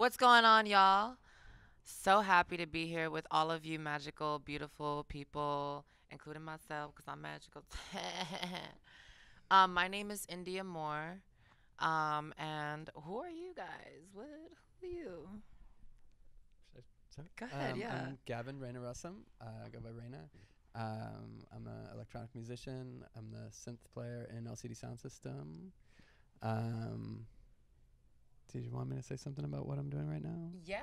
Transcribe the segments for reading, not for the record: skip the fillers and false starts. What's going on, y'all? So happy to be here with all of you magical, beautiful people, including myself, because I'm magical. My name is Indya Moore. And who are you guys? Who are you? Sorry? Go ahead, yeah. I'm Gavin Rayna Russom. I go by Raina. I'm an electronic musician. I'm the synth player in LCD Sound System. Did you want me to say something about what I'm doing right now? Yeah.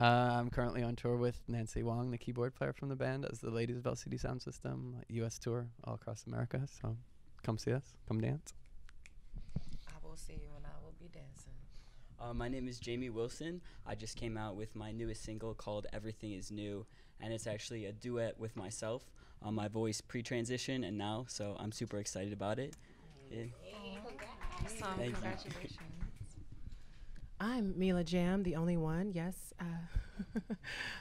I'm currently on tour with Nancy Wong, the keyboard player from the band, as the ladies of LCD Sound System, US tour all across America. So come see us, come dance. I will see you and I will be dancing. My name is Jaimie Wilson. I just came out with my newest single called Everything Is New, and it's actually a duet with myself on my voice pre-transition and now, so I'm super excited about it. Yeah. Awesome. Congratulations. I'm Mila Jam, the only one, yes.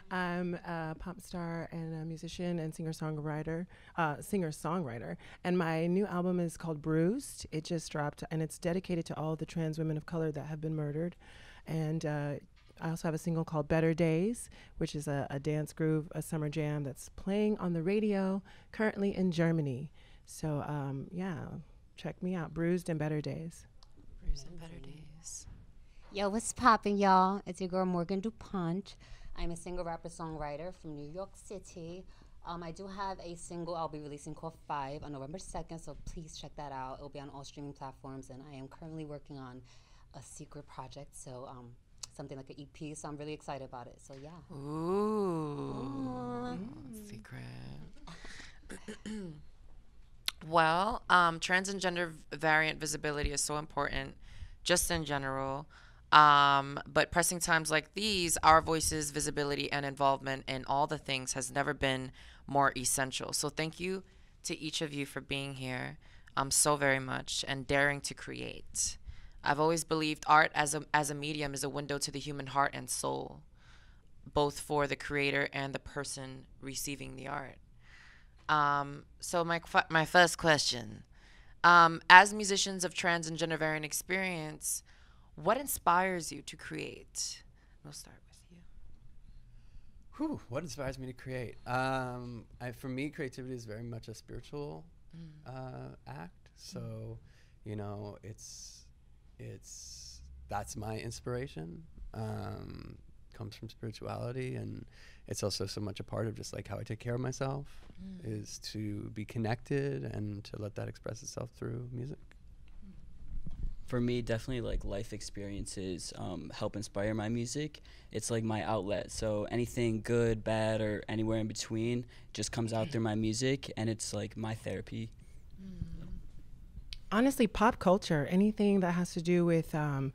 I'm a pop star and a musician and singer-songwriter, and my new album is called Bruised. It just dropped, and it's dedicated to all the trans women of color that have been murdered. And I also have a single called Better Days, which is a dance groove, a summer jam that's playing on the radio currently in Germany. So yeah, check me out, Bruised and Better Days. Bruised and Better Days. Yo, what's poppin', y'all? It's your girl, Morgin DuPont. I'm a singer, rapper, songwriter from New York City. I do have a single I'll be releasing called Five on November 2nd, so please check that out. It'll be on all streaming platforms, and I am currently working on a secret project, so something like an EP, so I'm really excited about it, so yeah. Ooh. Secret. Well, trans and gender variant visibility is so important, just in general. But pressing times like these, our voices, visibility, and involvement in all the things has never been more essential. So thank you to each of you for being here so very much and daring to create. I've always believed art as a medium is a window to the human heart and soul, both for the creator and the person receiving the art. So my first question, as musicians of trans and gender variant experience, what inspires you to create? We'll start with you. Whew, what inspires me to create? For me, creativity is very much a spiritual act. So, you know, that's my inspiration. Comes from spirituality, and it's also so much a part of just like how I take care of myself, is to be connected and to let that express itself through music. For me, definitely like life experiences help inspire my music. It's like my outlet. So anything good, bad, or anywhere in between just comes out through my music, and it's like my therapy. Honestly, pop culture, anything that has to do with, you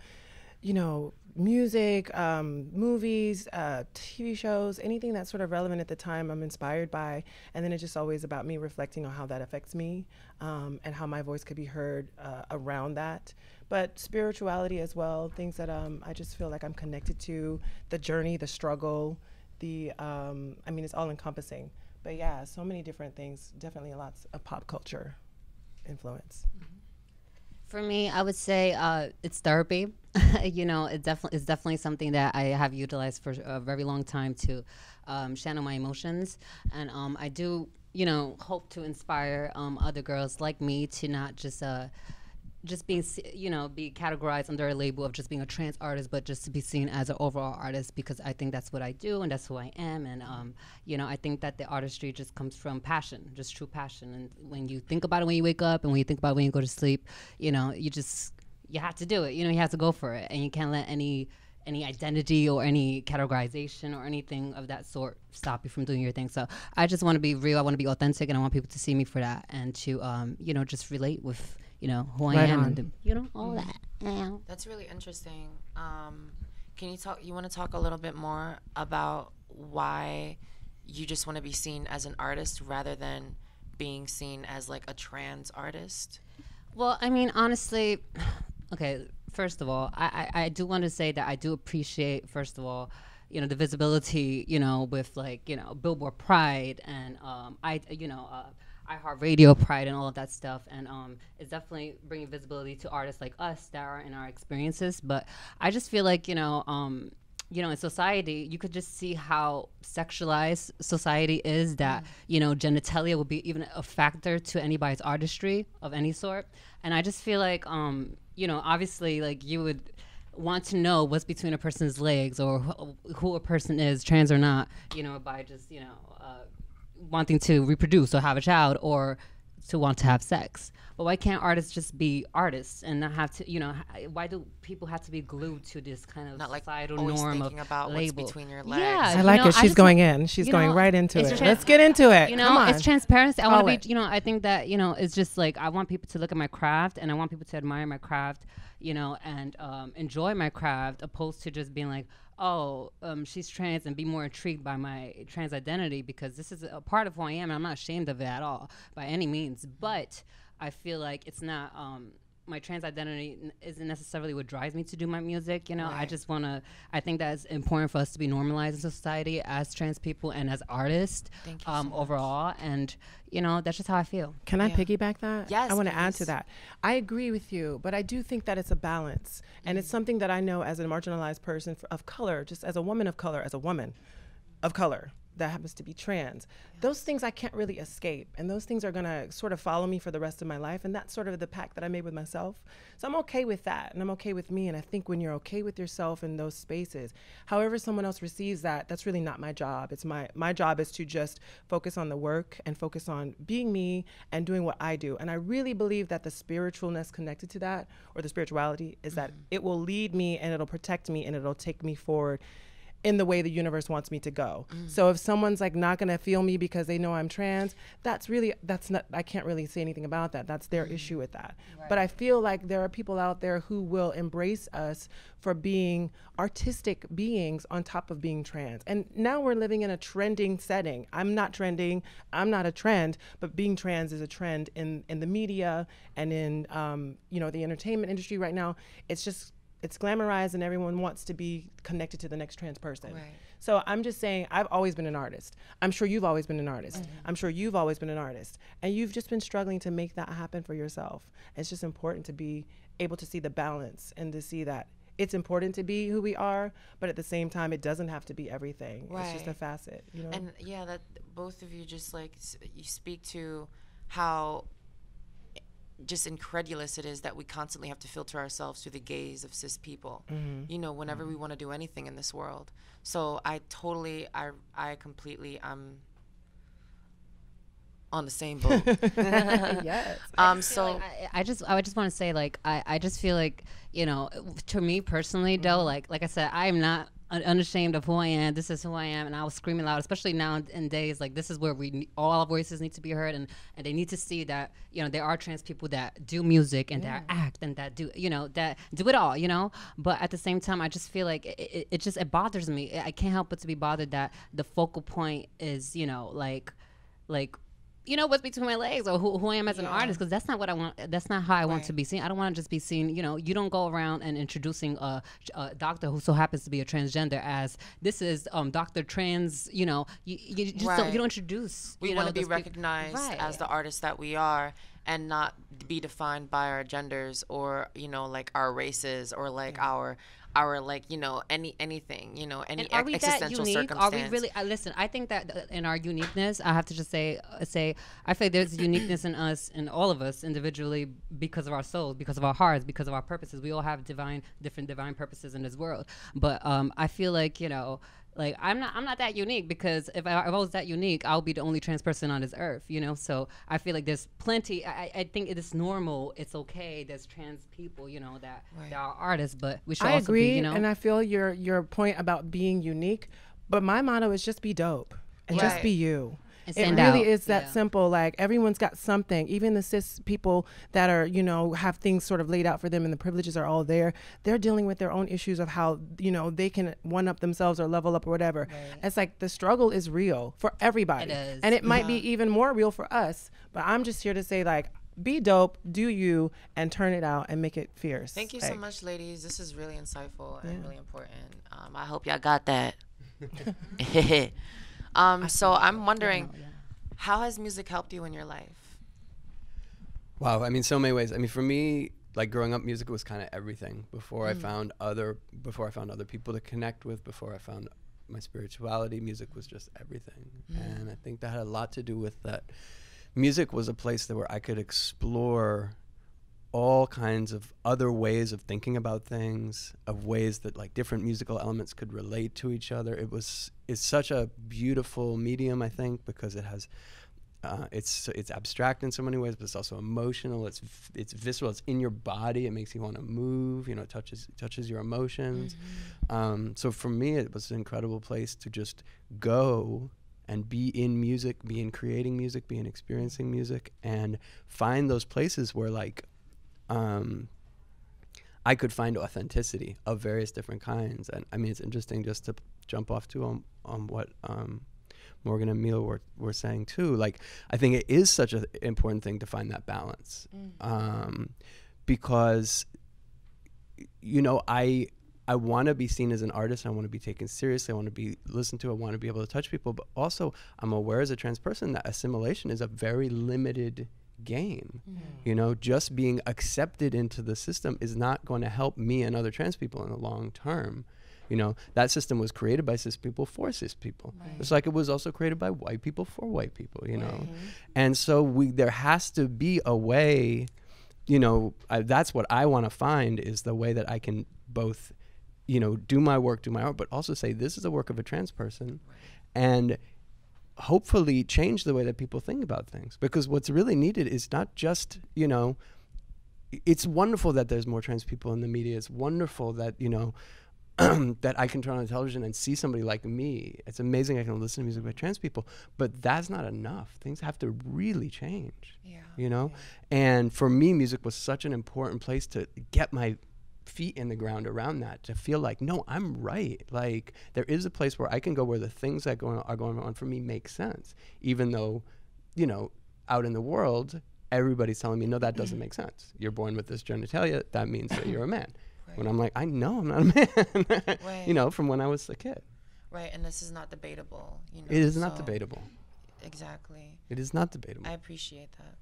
know, music, movies, TV shows, anything that's sort of relevant at the time I'm inspired by. And then it's just always about me reflecting on how that affects me and how my voice could be heard around that. But spirituality as well, things that I just feel like I'm connected to, the journey, the struggle, the, I mean, it's all encompassing. But yeah, so many different things, definitely lots of pop culture influence. For me, I would say it's therapy. You know, it's definitely something that I have utilized for a very long time to channel my emotions. And I do, you know, hope to inspire other girls like me to not just be categorized under a label of just being a trans artist, but just to be seen as an overall artist, because I think that's what I do and that's who I am. And you know, I think that the artistry just comes from passion, just true passion. And when you think about it when you wake up and when you think about it when you go to sleep, you know, you have to do it. You know, you have to go for it, and you can't let any identity or any categorization or anything of that sort stop you from doing your thing. So I just want to be real. I want to be authentic, and I want people to see me for that and to you know, just relate with, you know, who I am, and you know, all that. That's really interesting. Can you talk? You want to talk a little bit more about why you just want to be seen as an artist rather than being seen as like a trans artist? Well, I mean, honestly, okay. First of all, I do want to say that I do appreciate, first of all, you know, the visibility, you know, with like, you know, Billboard Pride and you know. I Heart Radio, Pride, and all of that stuff. And it's definitely bringing visibility to artists like us that are in our experiences. But I just feel like, you know, in society, you could just see how sexualized society is, that, you know, genitalia will be even a factor to anybody's artistry of any sort. And I just feel like, you know, obviously, like, you would want to know what's between a person's legs, or who a person is, trans or not, you know, by just, you know, wanting to reproduce or have a child, or to want to have sex. But why can't artists just be artists and not have to, you know, why do people have to be glued to this kind of societal norm of label? Not like always thinking about what's between your legs. Yeah, I like it. She's going in. She's going right into it. Let's get into it. You know, it's transparency. I want to be, you know, I think that, you know, it's just like, I want people to look at my craft, and I want people to admire my craft, you know, and enjoy my craft, opposed to just being like, oh, she's trans, and be more intrigued by my trans identity, because this is a part of who I am, and I'm not ashamed of it at all by any means. But I feel like it's not, my trans identity isn't necessarily what drives me to do my music, you know. Right. I just want to, I think that it's important for us to be normalized in society as trans people and as artists overall. And, you know, that's just how I feel. Can I piggyback that? Yes. I want to add to that. I agree with you, but I do think that it's a balance. And it's something that I know as a marginalized person of color, just as a woman of color, that happens to be trans. Those things I can't really escape, and those things are gonna sort of follow me for the rest of my life, and that's sort of the pact that I made with myself. So I'm okay with that, and I'm okay with me, and I think when you're okay with yourself in those spaces, however someone else receives that, that's really not my job. It's my job is to just focus on the work and focus on being me and doing what I do. And I really believe that the spiritualness connected to that, or the spirituality, is that it will lead me, and it'll protect me, and it'll take me forward in the way the universe wants me to go. So if someone's like not gonna feel me because they know I'm trans, that's really, that's not, I can't really say anything about that. That's their issue with that. Right. But I feel like there are people out there who will embrace us for being artistic beings on top of being trans. And now we're living in a trending setting. I'm not trending, I'm not a trend, but being trans is a trend in the media and in you know, the entertainment industry right now. It's just, it's glamorized, and everyone wants to be connected to the next trans person. Right. So I'm just saying, I've always been an artist. I'm sure you've always been an artist. I'm sure you've always been an artist. And you've just been struggling to make that happen for yourself. It's just important to be able to see the balance, and to see that it's important to be who we are, but at the same time, it doesn't have to be everything. Right. It's just a facet. You know? And yeah, that both of you just like, you speak to how just incredulous it is that we constantly have to filter ourselves through the gaze of cis people, you know, whenever we want to do anything in this world. So I totally, I completely, I'm on the same boat. Yes. So I just want to say, like, I just feel like, you know, to me personally, though, like I said, I am not unashamed of who I am. This is who I am, and I was screaming loud, especially now in days like this, is where we all voices need to be heard, and they need to see that, you know, there are trans people that do music, and that act, and that do, you know, that do it all, you know. But at the same time, I just feel like it just, it bothers me. I can't help but to be bothered that the focal point is, you know, like you know, what's between my legs, or who I am as an artist, because that's not what I want. That's not how I want to be seen. I don't want to just be seen, you know, you don't go around and introducing a doctor who so happens to be a transgender as, this is Dr. Trans, you know, you just don't, you don't introduce. We want to be recognized as the artists that we are, and not be defined by our genders, or, you know, like our races, or like our like, you know, anything, you know, any existential circumstance. Are we really, listen, I think that in our uniqueness, I have to just say, I feel like there's uniqueness in us, in all of us individually, because of our souls, because of our hearts, because of our purposes. We all have different divine purposes in this world. But I feel like, you know, like I'm not that unique, because if I was that unique, I'll be the only trans person on this earth, you know. So I feel like there's plenty. I think it is normal. It's okay. There's trans people, you know, that are artists, but we should also be, you know. And I feel your point about being unique, but my motto is just be dope and just be you. It really is that simple. Like, everyone's got something. Even the cis people that are, you know, have things sort of laid out for them, and the privileges are all there. They're dealing with their own issues of how, you know, they can one up themselves or level up or whatever. Right. It's like the struggle is real for everybody. It is. And it might be even more real for us. But I'm just here to say, like, be dope, do you, and turn it out and make it fierce. Thank you so much, ladies. This is really insightful and really important. I hope y'all got that. So I'm wondering, How has music helped you in your life? Wow, I mean, so many ways. I mean, for me, like growing up, music was kind of everything. Before I found other, before I found other people to connect with, before I found my spirituality, music was just everything. And I think that had a lot to do with that. Music was a place that where I could explore all kinds of other ways of thinking about things, of ways that like different musical elements could relate to each other. It was, it's such a beautiful medium, I think, because it has, it's abstract in so many ways, but it's also emotional. It's visceral. It's in your body. It makes you want to move. You know, it touches your emotions. So for me, it was an incredible place to just go and be in music, be in creating music, be in experiencing music, and find those places where like. I could find authenticity of various different kinds. And I mean, it's interesting just to jump off to on what Morgan and Mila were saying too. Like, I think it is such an important thing to find that balance. Because, you know, I want to be seen as an artist. I want to be taken seriously. I want to be listened to. I want to be able to touch people. But also, I'm aware as a trans person that assimilation is a very limited game. You know, just being accepted into the system is not going to help me and other trans people in the long term. You know, that system was created by cis people for cis people. It's like it was also created by white people for white people, you know. And so there has to be a way, you know, that's what I want to find, is the way that I can both, you know, do my art, but also say this is the work of a trans person, and hopefully change the way that people think about things. Because what's really needed is not just, you know, it's wonderful that there's more trans people in the media. It's wonderful that, you know, that I can turn on television and see somebody like me. It's amazing I can listen to music by trans people, but that's not enough. Things have to really change, you know? And for me, music was such an important place to get my feet in the ground around that, to feel like, no, I'm right. Like, there is a place where I can go where the things that are going on for me make sense, even though, you know, out in the world, everybody's telling me, no, that doesn't make sense. You're born with this genitalia, that means that you're a man. When I'm like, I know I'm not a man, you know, from when I was a kid. And this is not debatable. You know, it is not debatable. Exactly. It is not debatable. I appreciate that.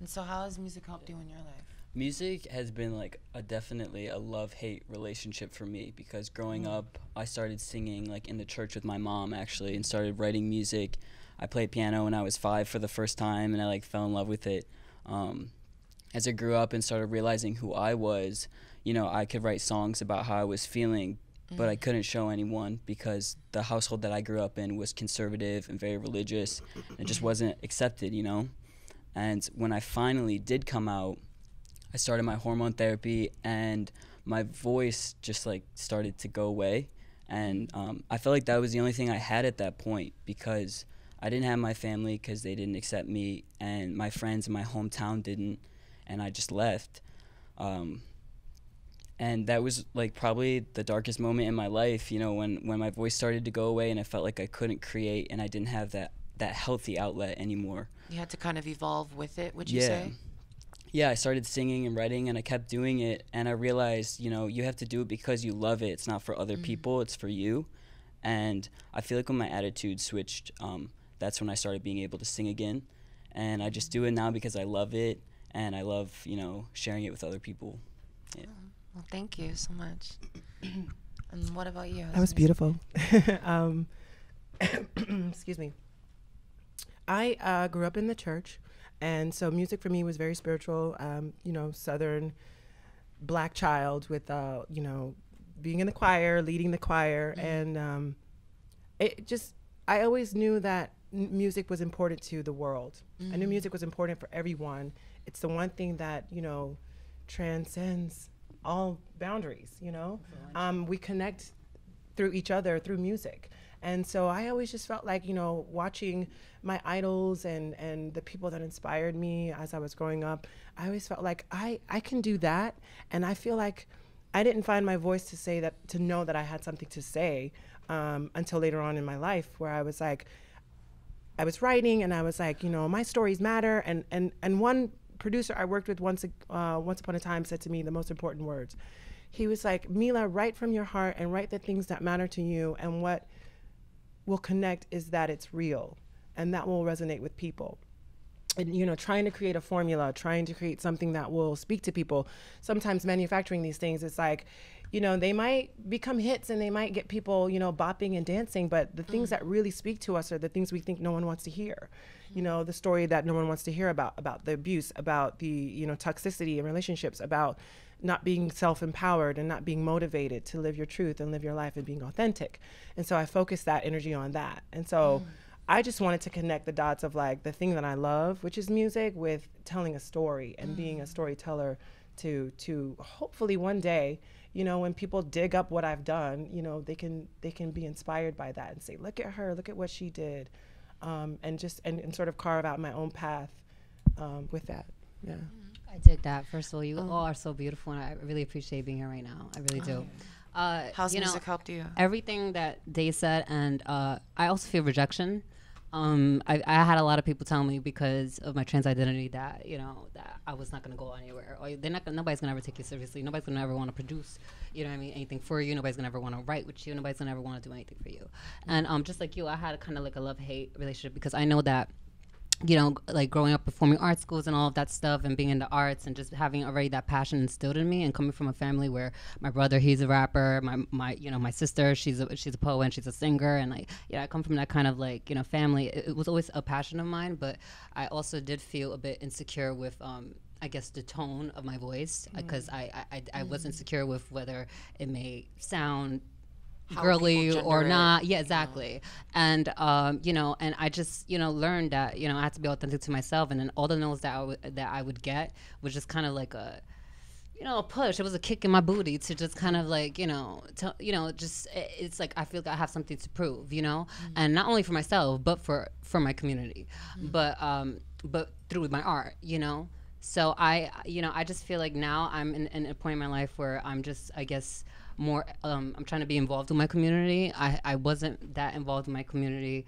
And so how has music helped you in your life? Music has been like a definitely a love-hate relationship for me, because growing up, I started singing like in the church with my mom actually, and started writing music. I played piano when I was 5 for the first time, and I like fell in love with it. As I grew up and started realizing who I was, you know, I could write songs about how I was feeling, but I couldn't show anyone because the household that I grew up in was conservative and very religious, and it just wasn't accepted, you know? And when I finally did come out, I started my hormone therapy, and my voice just like started to go away. And I felt like that was the only thing I had at that point, because I didn't have my family, because they didn't accept me, and my friends in my hometown didn't, and I just left. And that was like probably the darkest moment in my life, you know, when my voice started to go away and I felt like I couldn't create, and I didn't have that healthy outlet anymore. You had to kind of evolve with it, would you say? Yeah, I started singing and writing, and I kept doing it, and I realized, you know, you have to do it because you love it. It's not for other people, it's for you. And I feel like when my attitude switched, that's when I started being able to sing again. And I just do it now because I love it, and I love, you know, sharing it with other people. Yeah. Well, thank you so much. And what about you? That was beautiful. Excuse me. I grew up in the church. And so music for me was very spiritual, you know, Southern black child with, you know, being in the choir, leading the choir. And it just, I always knew that music was important to the world. I knew music was important for everyone. It's the one thing that, you know, transcends all boundaries, you know. We connect through each other, through music. And so I always just felt like, you know, watching my idols and the people that inspired me as I was growing up, I always felt like I can do that. And I feel like I didn't find my voice to say that, to know that I had something to say until later on in my life, where I was like, I was writing and I was like, you know, my stories matter. And one producer I worked with once upon a time said to me the most important words. He was like, Mila, write from your heart and write the things that matter to you, and what will connect is that it's real. and that will resonate with people. And, you know, trying to create a formula, trying to create something that will speak to people. Sometimes manufacturing these things, it's like, you know, they might become hits and they might get people, you know, bopping and dancing, but the things that really speak to us are the things we think no one wants to hear. You know, the story that no one wants to hear about the abuse, about the, you know, toxicity in relationships, about not being self-empowered and not being motivated to live your truth and live your life and being authentic. And so I focused that energy on that. And so I just wanted to connect the dots of like the thing that I love, which is music, with telling a story and being a storyteller to hopefully one day, you know, when people dig up what I've done, you know, they can be inspired by that and say, look at her, look at what she did. And sort of carve out my own path with that, yeah. I dig that. First of all, you all are so beautiful, and I really appreciate being here right now. I really do. Yeah. How's music helped you? Everything that they said, and I also feel rejection. I had a lot of people tell me because of my trans identity that, you know, that I was not going to go anywhere. Or they're not. Nobody's going to ever take you seriously. Nobody's going to ever want to produce, you know what I mean, anything for you. Nobody's going to ever want to write with you. Nobody's going to ever want to do anything for you. And just like you, I had kind of like a love-hate relationship because I know that, you know, like growing up performing art schools and all of that stuff and being in the arts and just having already that passion instilled in me, and coming from a family where my brother, he's a rapper, my you know, my sister, she's a poet and she's a singer, and like, you know, I come from that kind of like, you know, family. It was always a passion of mine, but I also did feel a bit insecure with I guess the tone of my voice, because I was insecure with whether it may sound girly or not. Yeah, exactly. And you know, and I just, you know, learned that, you know, I had to be authentic to myself, and then all the no's that I would get was just kind of like a, you know, a push. It was a kick in my booty to just kind of like, you know, just it's like I feel like I have something to prove, you know, and not only for myself but for my community, but through my art, you know. So I just feel like now I'm in a point in my life where I'm just, I guess, more I'm trying to be involved with my community. I wasn't that involved in my community,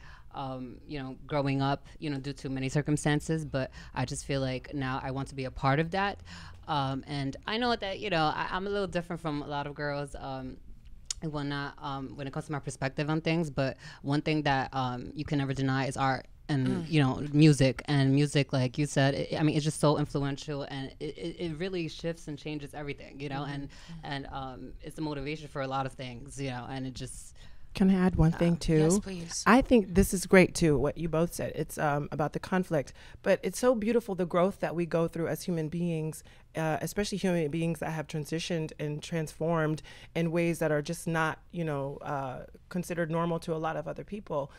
you know, growing up, you know, due to many circumstances, but I just feel like now I want to be a part of that. And I know that, you know, I'm a little different from a lot of girls and whatnot when it comes to my perspective on things, but one thing that you can never deny is art. And you know, music, and music, like you said, I mean, it's just so influential, and it really shifts and changes everything, you know. And it's a motivation for a lot of things, you know. And it just, can I add one thing too? Yes, please. I think this is great too, what you both said. It's about the conflict, but it's so beautiful, the growth that we go through as human beings, especially human beings that have transitioned and transformed in ways that are just not, you know, considered normal to a lot of other people.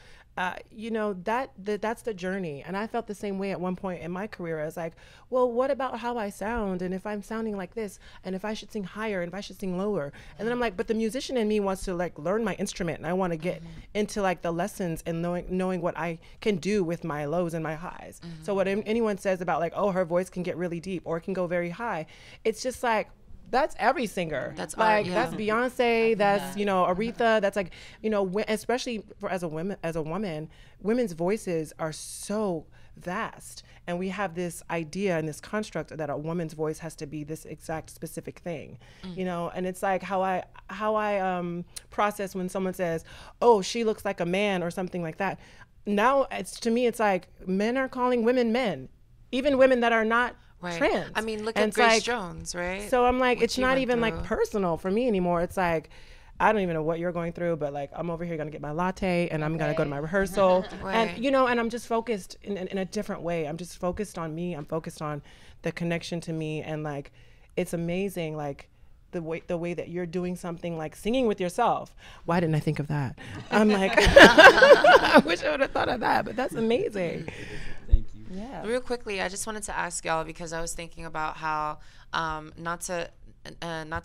You know, that's the journey. And I felt the same way at one point in my career. I was like, well, what about how I sound? And if I'm sounding like this, and if I should sing higher, and if I should sing lower. And then I'm like, but the musician in me wants to like learn my instrument, and I want to get into like the lessons and knowing what I can do with my lows and my highs. So what anyone says about like, oh, her voice can get really deep or it can go very high, it's just like, that's every singer. That's like, that's Beyonce, that's, you know, Aretha, that's like, you know, especially for as a woman, women's voices are so vast, and we have this idea and this construct that a woman's voice has to be this exact specific thing, you know. And it's like how I process when someone says, oh, she looks like a man or something like that. Now it's, to me, it's like men are calling women men, even women that are not trans. I mean, look at Grace Jones, right? So I'm like, it's not even like personal for me anymore. It's like, I don't even know what you're going through, but like, I'm over here gonna get my latte, and I'm gonna go to my rehearsal. And, you know, and I'm just focused in a different way. I'm just focused on me. I'm focused on the connection to me. And like, it's amazing, like the way that you're doing something like singing with yourself. Why didn't I think of that? I'm like, I wish I would have thought of that, but that's amazing. Yeah. Real quickly, I just wanted to ask y'all, because I was thinking about how not to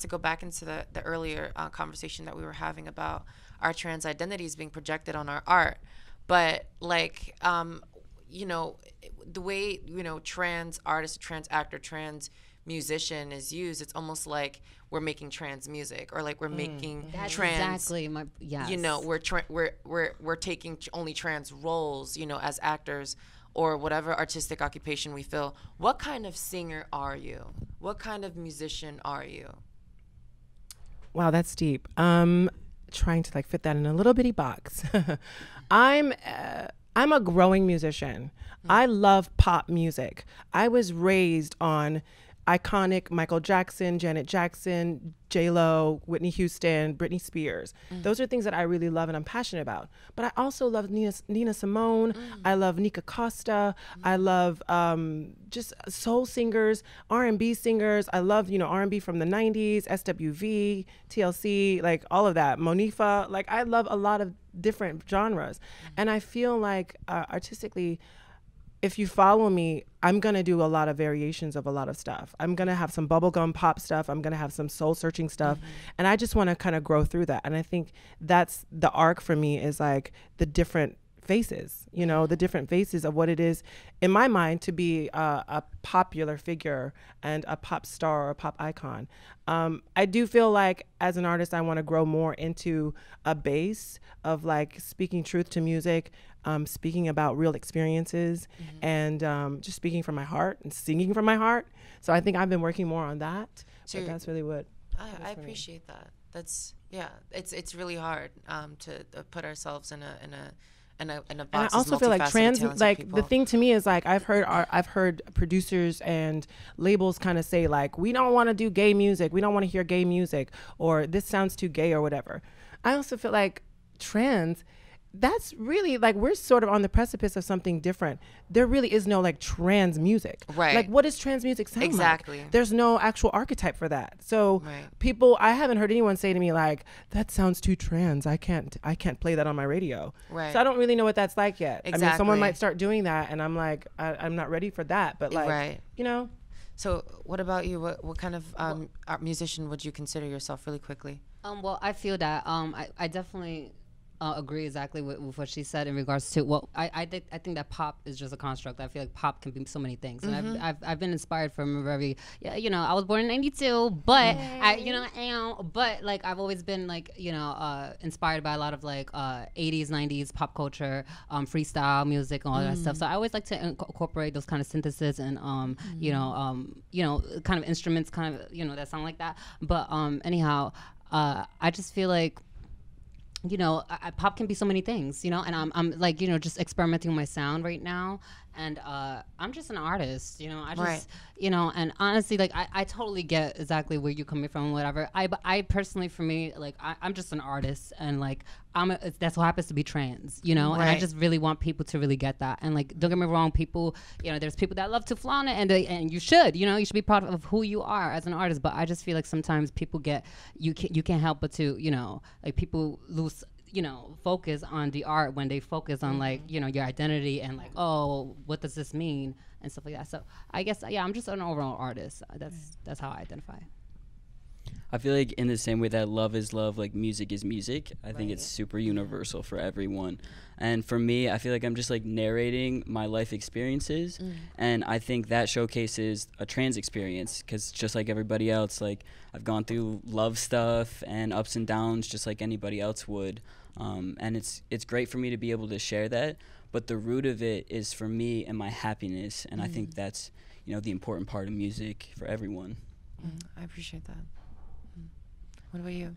go back into the earlier conversation that we were having about our trans identities being projected on our art, but like you know, the way, you know, trans artist, trans actor, trans musician is used, it's almost like we're making trans music, or like we're making you know, we're taking only trans roles, you know, as actors, or whatever artistic occupation we feel. What kind of singer are you? What kind of musician are you? Wow, that's deep. Trying to like fit that in a little bitty box. I'm I'm a growing musician. Mm-hmm. I love pop music. I was raised on iconic Michael Jackson, Janet Jackson, J-Lo, Whitney Houston, Britney Spears. Mm. Those are things that I really love and I'm passionate about. But I also love Nina Simone. Mm. I love Nika Costa. Mm. I love just soul singers, R&B singers. I love, you know, R&B from the 90s, SWV, TLC, like all of that. Monifa, like I love a lot of different genres. Mm. And I feel like artistically, if you follow me, I'm gonna do a lot of variations of a lot of stuff. I'm gonna have some bubblegum pop stuff. I'm gonna have some soul searching stuff. Mm-hmm. And I just wanna kind of grow through that. And I think that's the arc for me, is like the different faces, you know, the different faces of what it is in my mind to be a popular figure and a pop star or a pop icon. I do feel like as an artist, I wanna grow more into a base of like speaking truth to music, speaking about real experiences, mm-hmm. and just speaking from my heart and singing from my heart. So I think I've been working more on that. So but that's really what I appreciate that. That's, yeah, it's really hard to put ourselves in a box. And I also feel like the thing to me is like I've heard producers and labels kind of say like, we don't want to do gay music, we don't want to hear gay music, or this sounds too gay or whatever. I also feel like trans, that's really like, we're sort of on the precipice of something different. There really is no like trans music, right? Like what does trans music sound exactly like? There's no actual archetype for that. So right. People, I haven't heard anyone say to me like, that sounds too trans, I can't play that on my radio, right? So I don't really know what that's like yet. Exactly. I mean, someone might start doing that and I'm like, I'm not ready for that, but like right. You know. So what about you? What kind of musician would you consider yourself, really quickly? Well, I feel that I definitely agree exactly with what she said in regards to, well, I think that pop is just a construct. I feel like pop can be so many things, mm-hmm. and I've been inspired from very, you know, I was born in '92, but yay. But like I've always been like, you know, inspired by a lot of like '80s, '90s pop culture, freestyle music, and all that stuff. So I always like to incorporate those kind of syntheses and you know, kind of instruments, kind of, you know, that sound like that. But anyhow, I just feel like, you know, pop can be so many things, you know, and I'm like, you know, just experimenting with my sound right now. And I'm just an artist, you know, I just, right. You know, and honestly, like, I totally get exactly where you're coming from, whatever. I personally, for me, like, I'm just an artist, and like, that's what happens to be trans, you know, right. And I just really want people to really get that. And like, don't get me wrong, people, you know, there's people that love to flaunt it, and you should, you know, you should be proud of who you are as an artist. But I just feel like sometimes people get, you can't help but to, you know, like people lose, you know, focus on the art when they focus on, like, you know, your identity and like, oh, what does this mean and stuff like that. So I guess, yeah, I'm just an overall artist. That's how I identify. I feel like in the same way that love is love, like music is music, I think it's super universal for everyone. And for me, I feel like I'm just like narrating my life experiences, and I think that showcases a trans experience, because just like everybody else, like I've gone through love stuff and ups and downs just like anybody else would. And it's great for me to be able to share that, but the root of it is for me and my happiness, and I think that's, you know, the important part of music for everyone. I appreciate that. What about you?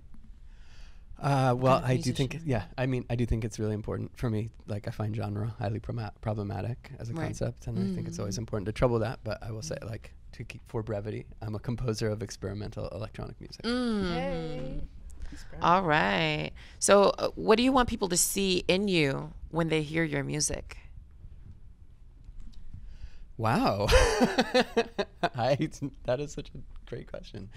Well, kind of I do think it's really important for me. Like, I find genre highly problematic as a concept, and I think it's always important to trouble that. But I will say, like, to keep for brevity, I'm a composer of experimental electronic music. Hey. All right. So what do you want people to see in you when they hear your music? Wow. That is such a great question.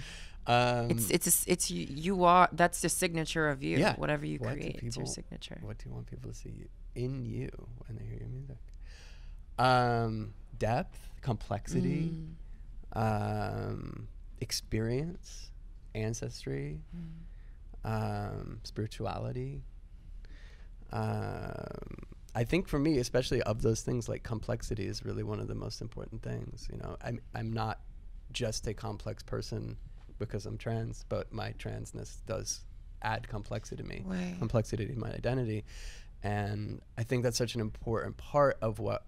It's you are, that's the signature of you. Yeah. Whatever you create, it's your signature. What do you want people to see in you when they hear your music? Depth, complexity, experience, ancestry, spirituality. I think for me, especially of those things, like complexity is really one of the most important things. You know, I'm not just a complex person because I'm trans, but my transness does add complexity to me, complexity to my identity. And I think that's such an important part of what,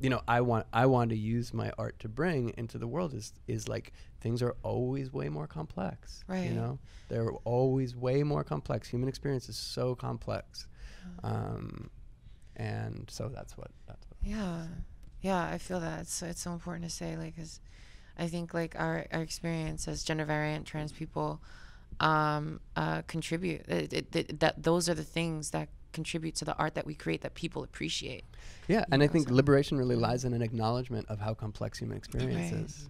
you know, I want to use my art to bring into the world is like, things are always way more complex, you know? They're always way more complex. Human experience is so complex. And so that's what yeah. Yeah, I feel that. So it's so important to say, like, because I think, like, our experience as gender variant trans people contribute. That those are the things that contribute to the art that we create that people appreciate. Yeah, and I think liberation really lies in an acknowledgement of how complex human experience is.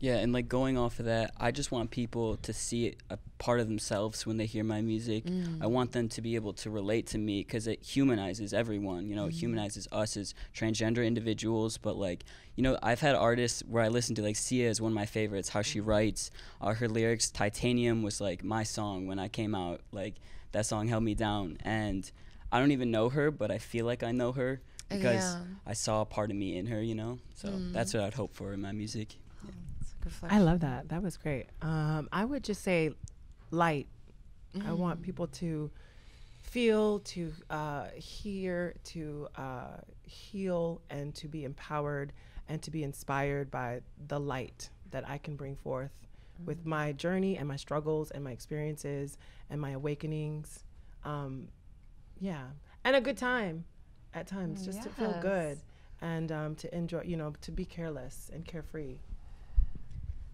Yeah, and, like, going off of that, I just want people to see it a part of themselves when they hear my music. I want them to be able to relate to me because it humanizes everyone, you know, it humanizes us as transgender individuals. But, like, you know, I've had artists where I listen to, like, Sia is one of my favorites, how she writes. Her lyrics, Titanium was, like, my song when I came out. Like, that song held me down. And I don't even know her, but I feel like I know her because I saw a part of me in her, you know? So that's what I'd hope for in my music. Yeah. I love that. That was great. I would just say light. I want people to feel, to hear, to heal, and to be empowered and to be inspired by the light that I can bring forth with my journey and my struggles and my experiences and my awakenings. Yeah. And a good time at times, just to feel good and to enjoy, you know, to be careless and carefree.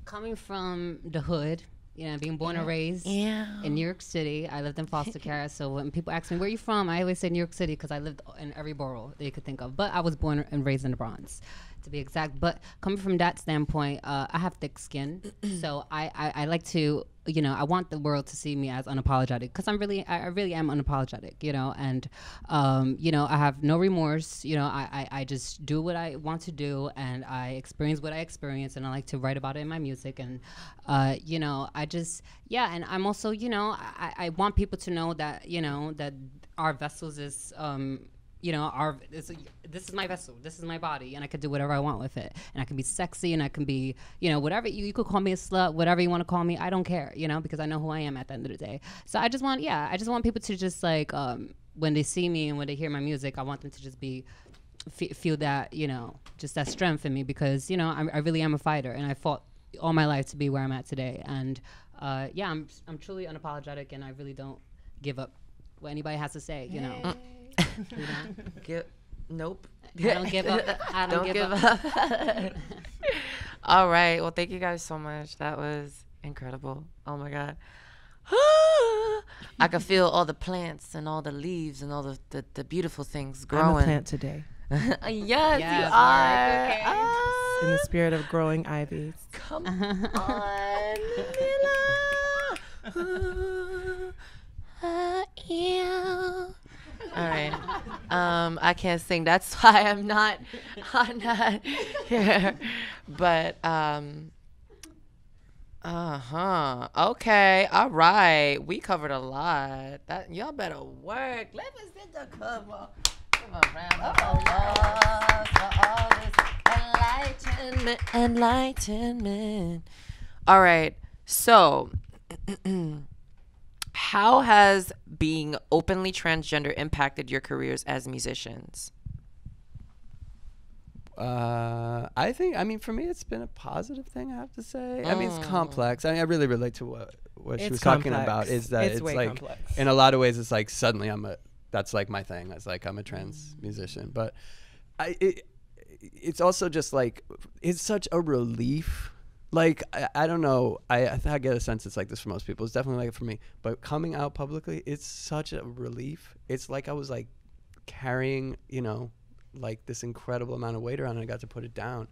Coming from the hood, you know, being born and raised in New York City. I lived in foster care, so when people ask me, where are you from? I always say New York City because I lived in every borough that you could think of. But I was born and raised in the Bronx, to be exact. But coming from that standpoint, I have thick skin. So I like to, you know, I want the world to see me as unapologetic because I really am unapologetic, you know, and, you know, I have no remorse, you know, I just do what I want to do and I experience what I experience and I like to write about it in my music and, you know, I just, yeah, and I'm also, you know, I want people to know that, you know, that our vessels is, you know, this is my vessel, this is my body, and I could do whatever I want with it. And I can be sexy, and I can be, you know, whatever, you could call me a slut, whatever you want to call me, I don't care, you know, because I know who I am at the end of the day. So I just want, yeah, I just want people to just like, when they see me and when they hear my music, I want them to just be, feel that, you know, just that strength in me because, you know, I really am a fighter, and I fought all my life to be where I'm at today. And yeah, I'm truly unapologetic, and I really don't give up what anybody has to say, you know. You know? Nope. I don't give up. I don't give up. All right. Well, thank you guys so much. That was incredible. Oh my God. I could feel all the plants and all the leaves and all the beautiful things growing. I'm a plant today. yes, you are. Okay. In the spirit of growing ivies. Come on, Mila. All right. I can't sing. That's why I'm not here. But, okay. All right. We covered a lot. Y'all better work. Let us get the cover. Give a round of applause for all this enlightenment. All right. So, how has being openly transgender impacted your careers as musicians? I think, I mean, for me, it's been a positive thing, I have to say. I mean, it's complex. I mean, I really relate to what she was talking about. Is that it's like, complex. In a lot of ways, it's like suddenly that's like my thing. It's like I'm a trans musician. But it's also just like, it's such a relief. Like, I don't know, I get a sense it's like this for most people. It's definitely like it for me. But coming out publicly, it's such a relief. It's like I was like carrying, you know, like this incredible amount of weight around and I got to put it down.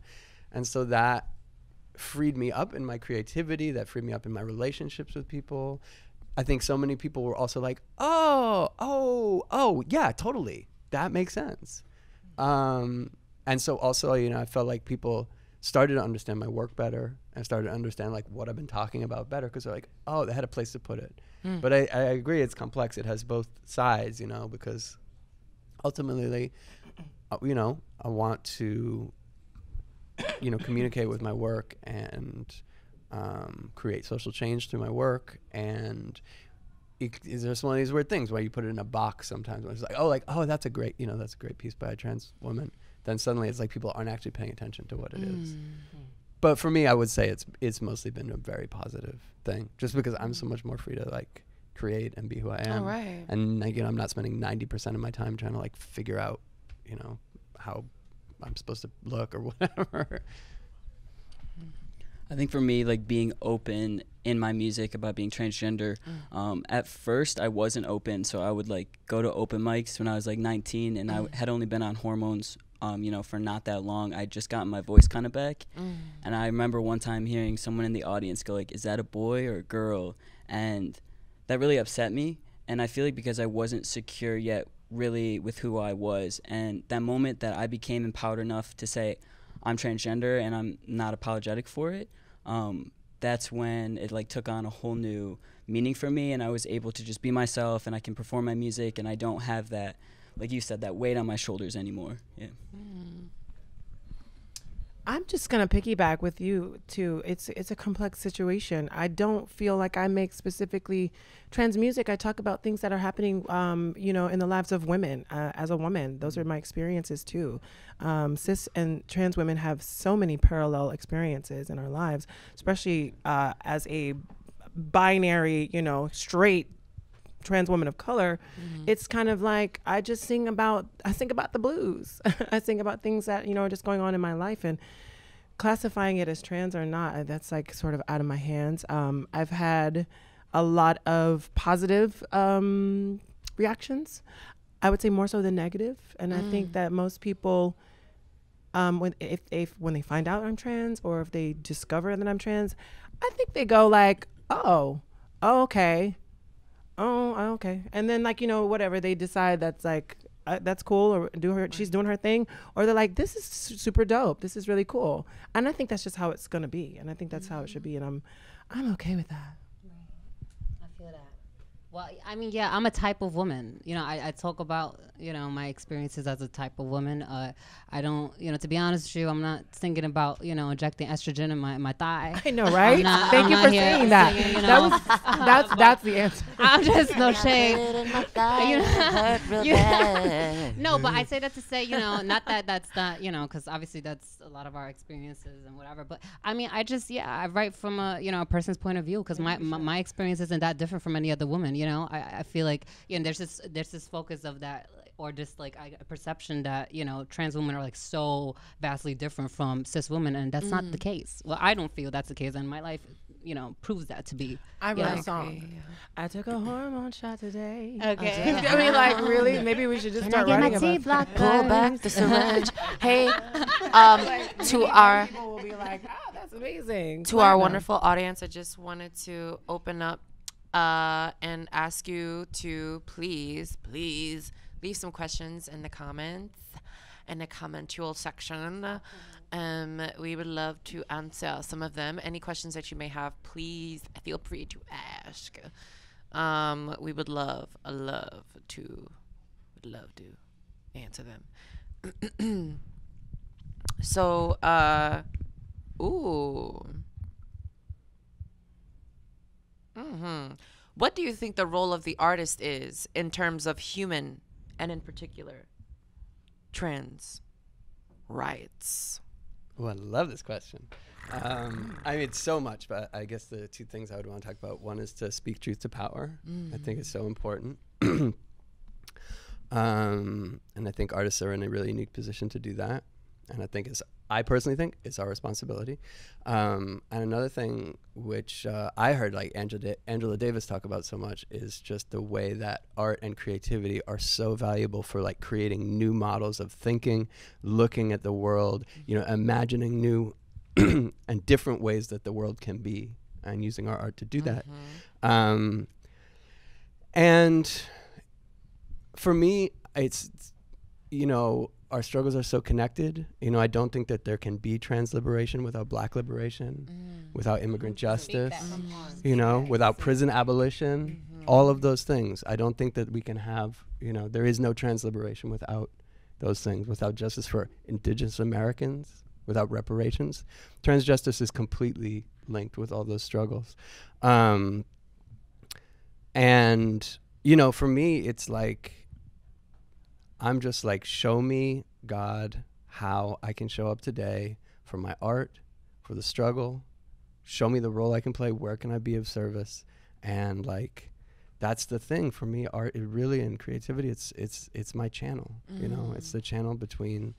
And so that freed me up in my creativity, that freed me up in my relationships with people. I think so many people were also like, oh, yeah, totally. That makes sense. And so also, you know, I felt like people started to understand my work better and started to understand like what I've been talking about better because they're like, oh, they had a place to put it. But I agree, it's complex. It has both sides, you know, because ultimately, you know, I want to, you know, communicate with my work and create social change through my work. And is there some of these weird things where you put it in a box sometimes when it's like, oh, that's a great, you know, that's a great piece by a trans woman. Then suddenly it's like people aren't actually paying attention to what it is. But for me, I would say it's mostly been a very positive thing just because I'm so much more free to like create and be who I am. Oh, right. And like, you know, I'm not spending 90% of my time trying to like figure out, you know, how I'm supposed to look or whatever. I think for me, like being open in my music about being transgender, at first I wasn't open. So I would like go to open mics when I was like 19 and I had only been on hormones, you know, for not that long. I just got my voice kind of back. And I remember one time hearing someone in the audience go like, is that a boy or a girl? And that really upset me. And I feel like because I wasn't secure yet really with who I was. And that moment that I became empowered enough to say, I'm transgender and I'm not apologetic for it, that's when it like took on a whole new meaning for me, and I was able to just be myself and I can perform my music and I don't have that, like you said, that weight on my shoulders anymore. Yeah. I'm just gonna piggyback with you too. It's a complex situation. I don't feel like I make specifically trans music. I talk about things that are happening, you know, in the lives of women. As a woman, those are my experiences too. Cis and trans women have so many parallel experiences in our lives, especially as a binary, you know, straight trans woman of color. It's kind of like I just sing about, I think about the blues. I sing about things that, you know, are just going on in my life, and classifying it as trans or not, that's like sort of out of my hands. I've had a lot of positive reactions, I would say more so than negative, and I think that most people, when they find out I'm trans, or if they discover that I'm trans, I think they go like, oh okay, oh, okay. And then like, you know, whatever, they decide that's like, that's cool, or she's doing her thing, or they're like, this is super dope, this is really cool. And I think that's just how it's gonna be, and I think that's how it should be, and I'm okay with that. Right. I feel that. Well, I mean, yeah, I'm a type of woman. You know, I talk about, you know, my experiences as a type of woman. I don't, you know, to be honest with you, I'm not thinking about, you know, injecting estrogen in my thigh. I know, right? Not, Thank you for saying that. Singing, you know. That's the answer. I'm just, no shade. No, but I say that to say, you know, not that that's not, you know, because obviously that's a lot of our experiences and whatever. But I mean, I just, yeah, I write from a, you know, a person's point of view, because my experience isn't that different from any other woman. You know, I feel like, you know, there's this focus of that, or just like a perception that, you know, trans women are like so vastly different from cis women, and that's not the case. Well, I don't feel that's the case, and my life, you know, proves that to be. I wrote a song. I took a hormone shot today. Okay. I mean, like, really? Maybe we should just start writing about it. Pull back the syringe. Hey, to our, people will be like, oh, that's amazing. To our wonderful audience, I just wanted to open up and ask you to please leave some questions in the commentual section. We would love to answer some of them. Any questions that you may have, please feel free to ask. We would love to answer them. So, what do you think the role of the artist is in terms of human, and in particular, trans rights? Oh, I love this question. I mean, it's so much, but I guess the two things I would want to talk about, one is to speak truth to power. I think it's so important. And I think artists are in a really unique position to do that. And I think I personally think it's our responsibility. And another thing which I heard like Angela Davis talk about so much is just the way that art and creativity are so valuable for like creating new models of thinking, looking at the world, you know, imagining new and different ways that the world can be, and using our art to do that. And for me, it's, you know, our struggles are so connected. You know, I don't think that there can be trans liberation without black liberation, without immigrant justice, you know, without prison abolition, all of those things. I don't think that we can have, you know, there is no trans liberation without those things, without justice for indigenous Americans, without reparations. Trans justice is completely linked with all those struggles. And, you know, for me, it's like, I'm just like, show me, God, how I can show up today for my art, for the struggle. Show me the role I can play. Where can I be of service? And like, that's the thing for me. Art, it really, and creativity, it's my channel. Mm. You know, it's the channel between,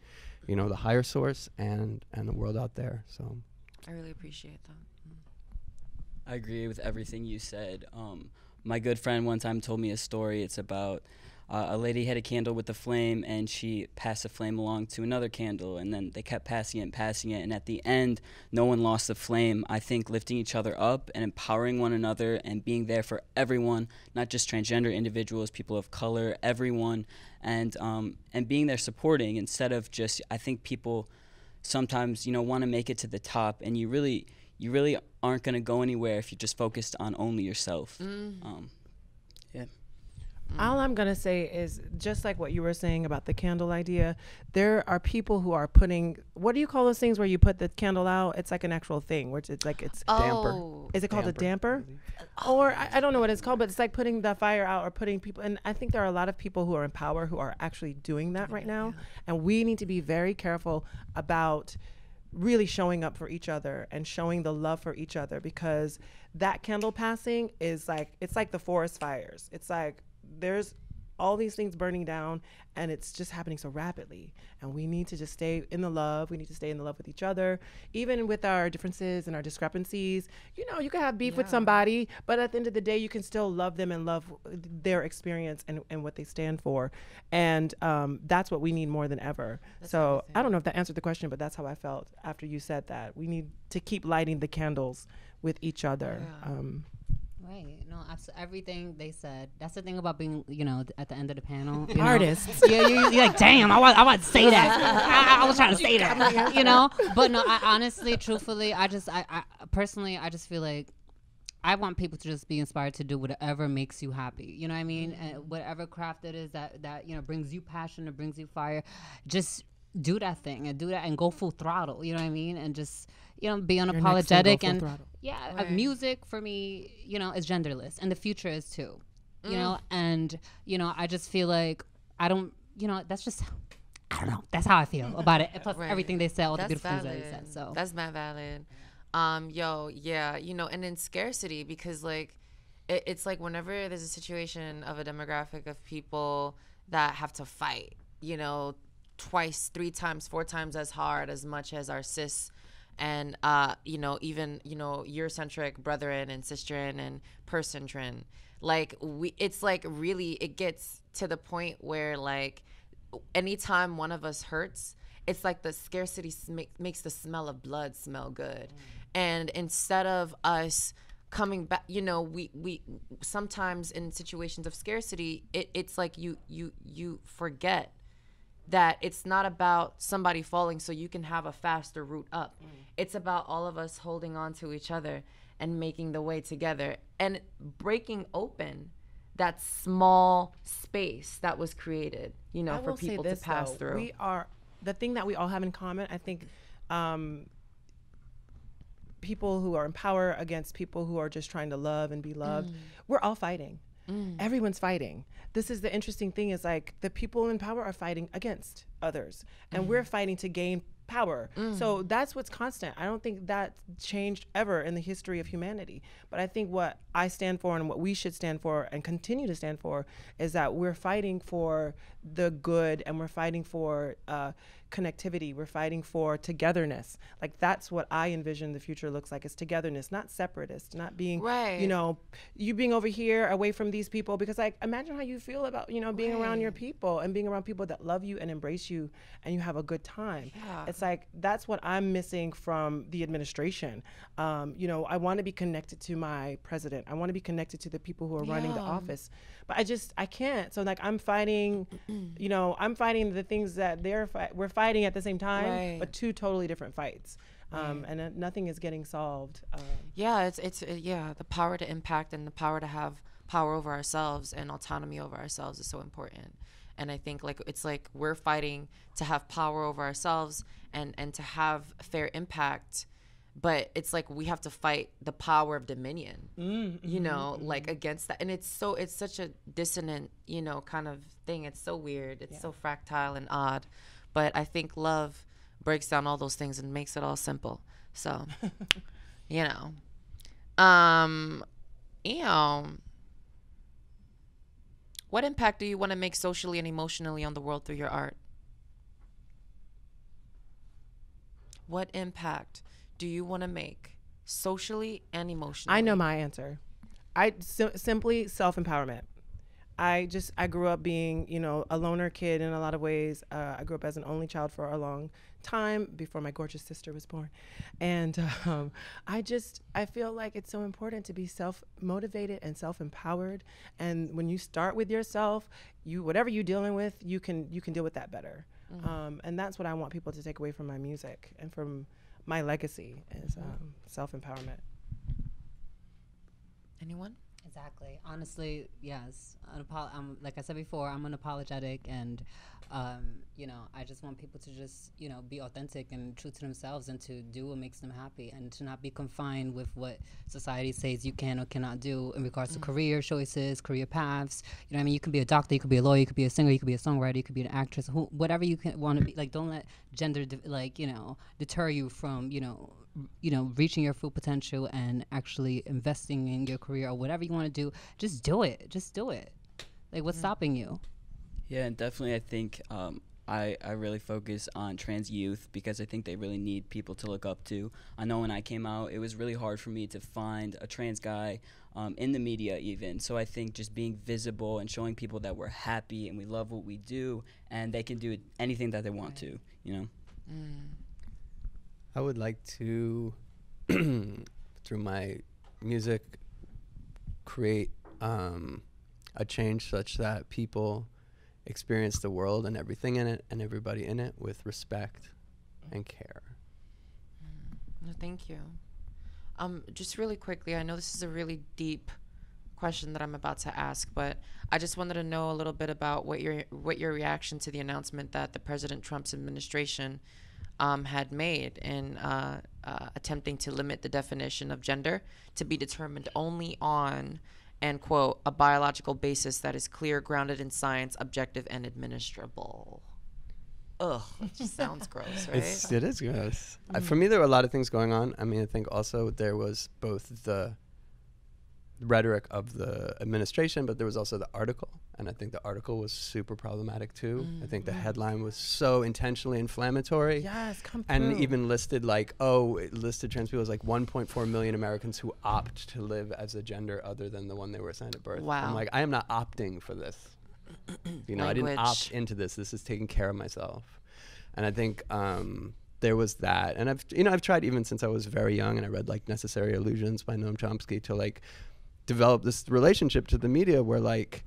you know, the higher source and the world out there. So I really appreciate that. Mm. I agree with everything you said. My good friend one time told me a story. It's about a lady had a candle with a flame, and she passed the flame along to another candle, and then they kept passing it and passing it, and at the end, no one lost the flame. I think lifting each other up and empowering one another and being there for everyone, not just transgender individuals, people of color, everyone, and being there supporting instead of just, I think people sometimes, you know, want to make it to the top, and you really aren't going to go anywhere if you're just focused on only yourself. Mm. Yeah. All I'm going to say is, just like what you were saying about the candle idea, there are people who are putting, what do you call those things where you put the candle out? It's like an actual thing, which it's like, it's damper. Is it called a damper? Or I don't know what it's called, but it's like putting the fire out or putting people. And I think there are a lot of people who are in power who are actually doing that right now. Yeah. And we need to be very careful about really showing up for each other and showing the love for each other, because that candle passing is like, it's like the forest fires. It's like, there's all these things burning down, and it's just happening so rapidly, and we need to just stay in the love. We need to stay in the love with each other, even with our differences and our discrepancies. You know, you can have beef with somebody, but at the end of the day, you can still love them and love their experience and what they stand for, and that's what we need more than ever. That's so amazing. I don't know if that answered the question, but that's how I felt after you said that. We need to keep lighting the candles with each other. Yeah. Right. No, everything they said. That's the thing about being, you know, at the end of the panel. You know? Artists. Yeah, you're like, damn, I want to say that. I was trying to say that, you know? But no, I honestly, truthfully, I personally just feel like I want people to just be inspired to do whatever makes you happy. You know what I mean? And whatever craft it is that, you know, brings you passion or brings you fire, just do that thing and do that and go full throttle. You know what I mean? And just, you know, be unapologetic and throttle. Yeah, right. Music for me, you know, is genderless, and the future is too, you know, and, you know, I just feel like I don't, you know, that's just, I don't know. That's how I feel about it. Plus everything they said, all the beautiful things that they said. So that's mad valid. Yeah, you know, and then scarcity, because like, it's like whenever there's a situation of a demographic of people that have to fight, you know, twice, three times, four times as hard, as much as our cis and you know, even, you know, Eurocentric brethren and sistren and person-tren, like it's like really, it gets to the point where like anytime one of us hurts, it's like the scarcity makes the smell of blood smell good. Mm. And instead of us coming back, you know, we sometimes in situations of scarcity, it's like you forget that it's not about somebody falling so you can have a faster route up. Mm. It's about all of us holding on to each other and making the way together and breaking open that small space that was created, you know, for people to pass through. We are, the thing that we all have in common, I think, people who are in power against people who are just trying to love and be loved, we're all fighting. Mm. Everyone's fighting. This is the interesting thing, is like the people in power are fighting against others, and we're fighting to gain power. Mm. So that's what's constant. I don't think that changed ever in the history of humanity. But I think what I stand for and what we should stand for and continue to stand for is that we're fighting for the good, and we're fighting for connectivity. We're fighting for togetherness. Like that's what I envision the future looks like, is togetherness, not separatist, not being, you know, you being over here away from these people, because like imagine how you feel about, you know, being around your people and being around people that love you and embrace you and you have a good time. Yeah. It's like, that's what I'm missing from the administration. You know, I want to be connected to my president. I want to be connected to the people who are running the office, but I can't. So like I'm fighting, you know, I'm fighting the things that we're fighting at the same time, but two totally different fights, and nothing is getting solved. Yeah, it's the power to impact and the power to have power over ourselves and autonomy over ourselves is so important. And I think like it's like we're fighting to have power over ourselves and to have fair impact, but it's like we have to fight the power of dominion, you know, like against that. And it's such a dissonant, you know, kind of thing. It's so weird. It's so fractile and odd. But I think love breaks down all those things and makes it all simple. So, you know, What impact do you want to make socially and emotionally on the world through your art? What impact do you want to make socially and emotionally? I know my answer. Simply self-empowerment. I grew up being, you know, a loner kid in a lot of ways. I grew up as an only child for a long time before my gorgeous sister was born. And I feel like it's so important to be self-motivated and self-empowered. And when you start with yourself, whatever you're dealing with, you can deal with that better. Mm-hmm. And that's what I want people to take away from my music and from my legacy is self-empowerment. Anyone? Exactly. Honestly, yes. Like I said before, I'm unapologetic, and you know, I just want people to just, you know, be authentic and true to themselves, and to do what makes them happy, and to not be confined with what society says you can or cannot do in regards to career choices, career paths. You know what I mean? You could be a doctor, you could be a lawyer, you could be a singer, you could be a songwriter, you could be an actress, whatever you want to be. Like, don't let gender deter you from reaching your full potential and actually investing in your career or whatever you want to do. Just do it. Just do it. Like, what's stopping you? Yeah, and definitely I think I really focus on trans youth because I think they really need people to look up to. I know when I came out, it was really hard for me to find a trans guy in the media even. So I think just being visible and showing people that we're happy and we love what we do and they can do anything that they want to, you know? Mm. I would like to, through my music, create a change such that people experience the world and everything in it and everybody in it with respect and care. No, thank you. Just really quickly, I know this is a really deep question that I'm about to ask, but I just wanted to know a little bit about what your reaction to the announcement that the President Trump's administration had made in attempting to limit the definition of gender to be determined only on, and quote, a biological basis that is clear, grounded in science, objective, and administrable. Ugh, it just sounds gross, right? It is gross. For me, there were a lot of things going on. I mean, I think also there was both the rhetoric of the administration, but there was also the article, and I think the article was super problematic too. I think the headline was so intentionally inflammatory. Yes, and even listed like, oh, it listed trans people as like 1.4 million Americans who opt to live as a gender other than the one they were assigned at birth. Wow. I'm like, I am not opting for this. You know, language. I didn't opt into this. This is taking care of myself. And I think there was that, and I've tried even since I was very young, and I read like Necessary Illusions by Noam Chomsky to like develop this relationship to the media where like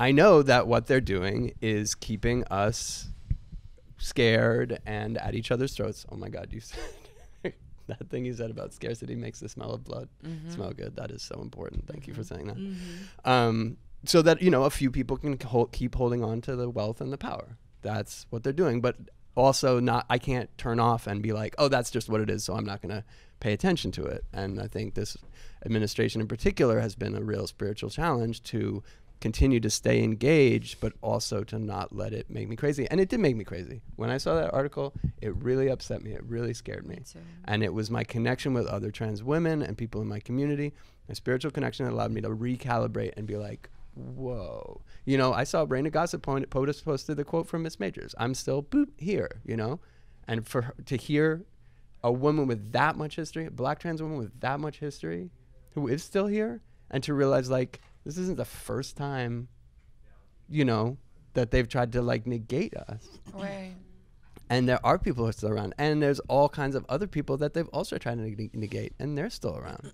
I know that what they're doing is keeping us scared and at each other's throats. Oh my God, you said that thing you said about scarcity makes the smell of blood smell good. That is so important. Thank you for saying that. So that, you know, a few people can keep holding on to the wealth and the power. That's what they're doing. But also I can't turn off and be like, oh, that's just what it is, so I'm not gonna pay attention to it. And I think this administration in particular has been a real spiritual challenge to continue to stay engaged, but also to not let it make me crazy. And it did make me crazy. When I saw that article, it really upset me, it really scared me. And it was my connection with other trans women and people in my community, my spiritual connection, that allowed me to recalibrate and be like, whoa. You know, I saw Raina Gossett posted the quote from Miss Majors, I'm still boop here, you know? And for her to hear a woman with that much history, a black trans woman with that much history, who is still here, and to realize like, this isn't the first time, you know, that they've tried to like negate us. Right. And there are people who are still around, and there's all kinds of other people that they've also tried to negate, and they're still around.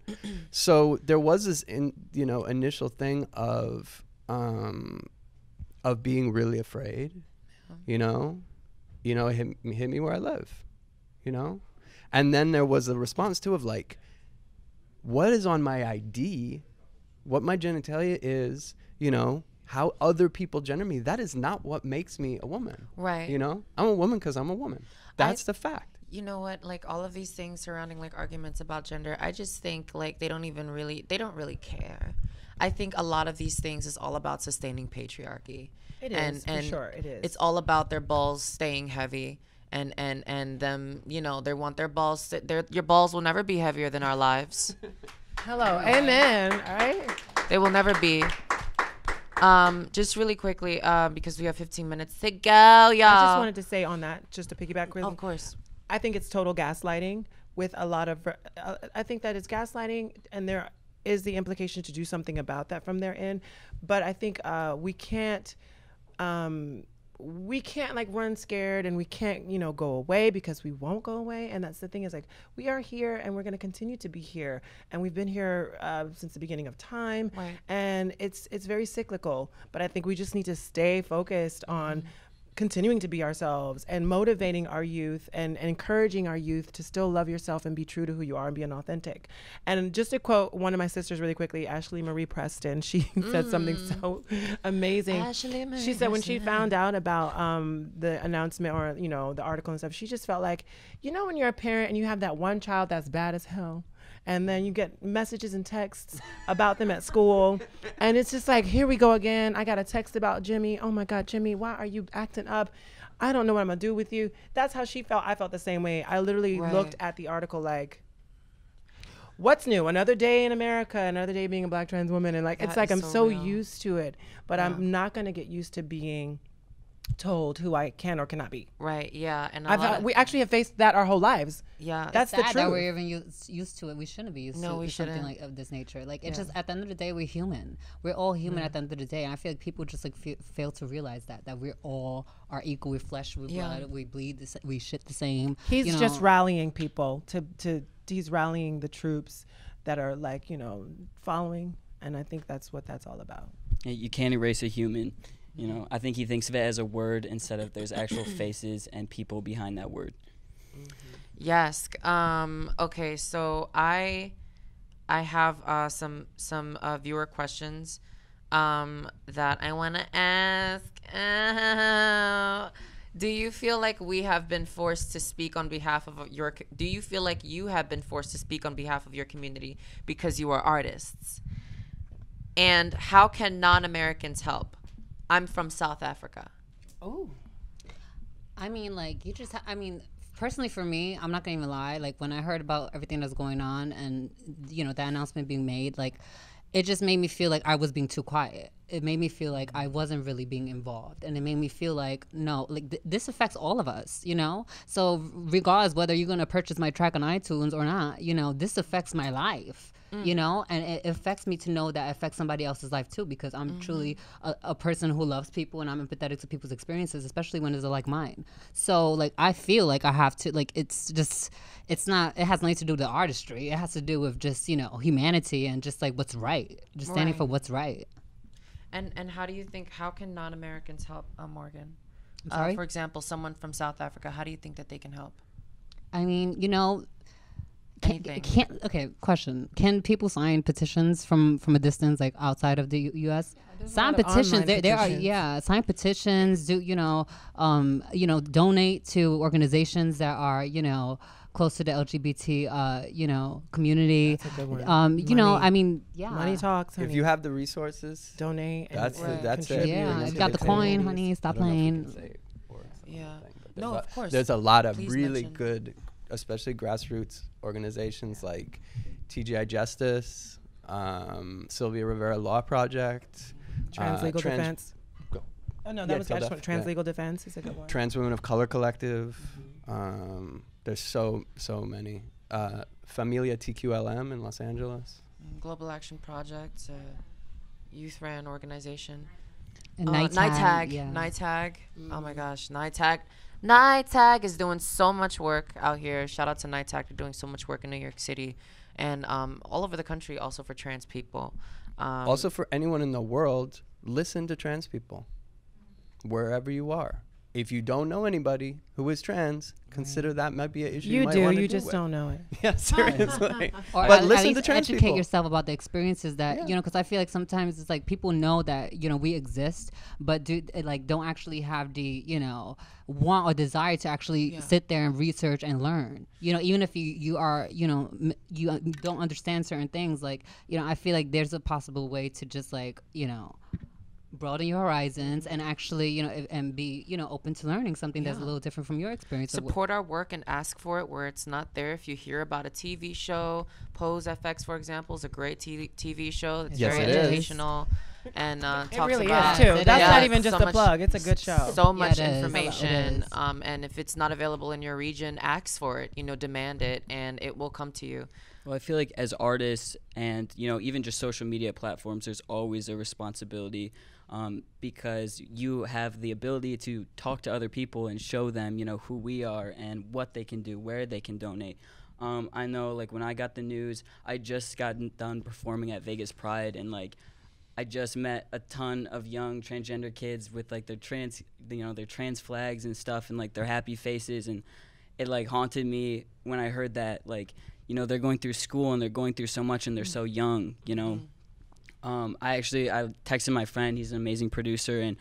So there was this, initial thing of being really afraid, you know, it hit me where I live, you know, and then there was a response too of like, what is on my ID, what my genitalia is, you know. How other people gender me, that is not what makes me a woman. Right. You know, I'm a woman because I'm a woman. That's the fact. You know what, like all of these things surrounding like arguments about gender, I just think like they don't really care. I think a lot of these things is all about sustaining patriarchy. It is, and for sure, it is. It's all about their balls staying heavy and them, you know, they want their balls, your balls will never be heavier than our lives. Hello, amen, all right? They will never be. Just really quickly, because we have 15 minutes to go, y'all. I just wanted to say on that, just to piggyback really. Oh, of course. I think it's total gaslighting with a lot of, I think that it's gaslighting, and there is the implication to do something about that from their end. But I think we can't like run scared, and we can't, you know, go away, because we won't go away. And that's the thing, is like, we are here and we're going to continue to be here. And we've been here since the beginning of time. Right. And it's very cyclical, but I think we just need to stay focused on continuing to be ourselves and motivating our youth and encouraging our youth to still love yourself and be true to who you are and being authentic. And just to quote one of my sisters really quickly, Ashlee Marie Preston, she said something so amazing. She said when she found out about the announcement, or, you know, the article and stuff, she just felt like, you know, when you're a parent and you have that one child that's bad as hell, and then you get messages and texts about them at school. And it's just like, here we go again. I got a text about Jimmy. Oh my God, Jimmy, why are you acting up? I don't know what I'm gonna do with you. That's how she felt. I felt the same way. I literally looked at the article like, what's new? Another day in America, another day being a black trans woman. And like, that it's like, I'm so used to it, but I'm not gonna get used to being told who I can or cannot be. Right. Yeah. And we actually have faced that our whole lives. Yeah. That's the truth. That we're even used to it. We shouldn't be used to something like of this nature. Like, it's just, at the end of the day, we're human. We're all human at the end of the day. And I feel like people just like fail to realize that we all are equal. We're flesh, we're blood, we bleed, we shit the same. He's just rallying people to he's rallying the troops that are like, you know, following. And I think that's what that's all about. You can't erase a human. You know, I think he thinks of it as a word instead of there's actual faces and people behind that word. Yes. Okay. So I have some viewer questions that I want to ask. Do you feel like we have been forced to speak on behalf of your? Do you feel like you have been forced to speak on behalf of your community because you are artists? And how can non-Americans help? I'm from South Africa. Oh, I mean, like, you just, I mean, personally for me, I'm not gonna even lie. Like, when I heard about everything that's going on and, you know, that announcement being made, like, it just made me feel like I was being too quiet. It made me feel like I wasn't really being involved. And it made me feel like, no, like this affects all of us, you know? So regardless whether you're gonna purchase my track on iTunes or not, you know, this affects my life. You know, and it affects me to know that it affects somebody else's life too, because I'm truly a person who loves people, and I'm empathetic to people's experiences, especially when it's like mine. So like, I feel like I have to, like, it's just, it's not, it has nothing to do with the artistry. It has to do with just, you know, humanity and just like what's right, just standing for what's right. And how do you think, how can non-Americans help, Morgan? I'm sorry? For example, someone from South Africa, how do you think that they can help? I mean, you know, okay, question. Can people sign petitions from a distance, like outside of the U.S.? Yeah, sign petitions. There are, yeah, sign petitions. Do, you know, donate to organizations that are, you know, close to the LGBT, you know, community. That's a good one. You know, I mean, yeah. Money talks, honey. If you have the resources, donate. That's and, that's it. Yeah, you got the coin, honey. Stop playing. Yeah. No, of course. There's a lot of really good, especially grassroots organizations like TGI Justice, Sylvia Rivera Law Project, Trans Legal Defense. Go. Oh no, that was actually Trans Legal Defense is a good one. Trans Women of Color Collective. There's so many. Familia TQLM in Los Angeles. Global Action Project, youth-ran organization. And NYTAG. Yeah. NYTAG. Oh my gosh, NYTAG. NYTAG is doing so much work out here. Shout out to NYTAG. They're doing so much work in New York City and all over the country, also for trans people. Also for anyone in the world, listen to trans people wherever you are. If you don't know anybody who is trans, consider that might be an issue. You do, you just don't know it. Yeah, seriously. But listen to trans people. Educate yourself about the experiences that, you know, because I feel like sometimes it's like people know that, you know, we exist, but don't actually have the, you know, want or desire to actually sit there and research and learn. You know, even if you are, you know, you don't understand certain things, like, you know, I feel like there's a possible way to just like, you know, broaden your horizons and actually, you know, and be, you know, open to learning something that's a little different from your experience. Support our work and ask for it where it's not there. If you hear about a TV show, Pose FX, for example, is a great TV show. It's very educational. and talks really about it. Really is too. That's not even just a plug. It's a good show. So much information, and if it's not available in your region, ask for it. You know, demand it, and it will come to you. Well, I feel like as artists, and you know, even just social media platforms, there's always a responsibility. Because you have the ability to talk to other people and show them, you know, who we are and what they can do, where they can donate. I know, like, when I got the news, I just got done performing at Vegas Pride, and like, I just met a ton of young transgender kids with like their trans, you know, their trans flags and stuff, and like their happy faces, and it like haunted me when I heard that, like, you know, they're going through school and they're going through so much and they're so young, you know. I texted my friend, he's an amazing producer, and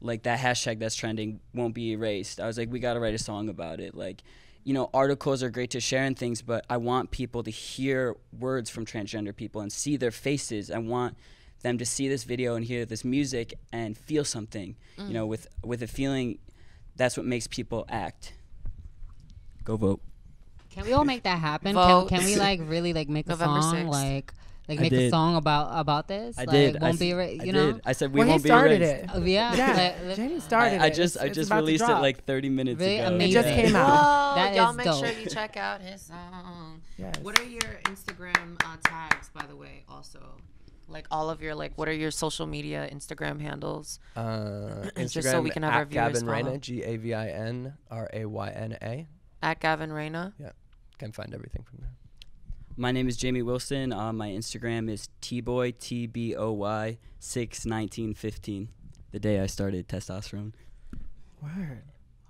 like that hashtag that's trending won't be erased. I was like, we got to write a song about it. Like, you know, articles are great to share and things, but I want people to hear words from transgender people and see their faces. I want them to see this video and hear this music and feel something, you know, with a feeling. That's what makes people act. Go vote. Can we all make that happen? Can we like really like make November a song 6th. Like make a song about this. I like, did. Won't I be you know. Did. I said we well, won't be erased. He started it. Yeah. Jaimie started it. I just released it like 30 minutes really ago. Amazing. It just came out. That y'all make dope. Sure you check out his song. Yes. What are your Instagram tags, by the way? Also, like all of your like, what are your social media Instagram handles? Instagram just so we can have our viewers follow. Gavin Rayna, GavinRayna. At Gavin Rayna. Yeah, can find everything from there. My name is Jaimie Wilson. My Instagram is tboy, T-B-O-Y, 6-19-15. The day I started testosterone. Word.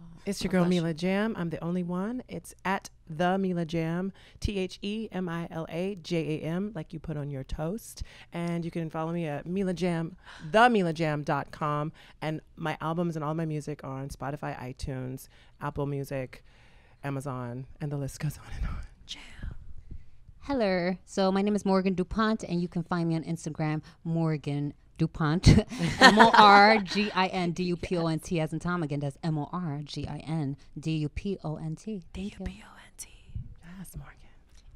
Oh, it's your girl, Mila Jam. I'm the only one. It's at the Mila Jam, T-H-E-M-I-L-A-J-A-M, like you put on your toast. And you can follow me at Mila Jam, themilajam.com. And my albums and all my music are on Spotify, iTunes, Apple Music, Amazon, and the list goes on and on. Jam. Hello. So my name is Morgin DuPont, and you can find me on Instagram, Morgin DuPont, M-O-R-G-I-N-D-U-P-O-N-T as in Tom. Again, that's M-O-R-G-I-N-D-U-P-O-N-T. D-U-P-O-N-T. Yes, Morgan.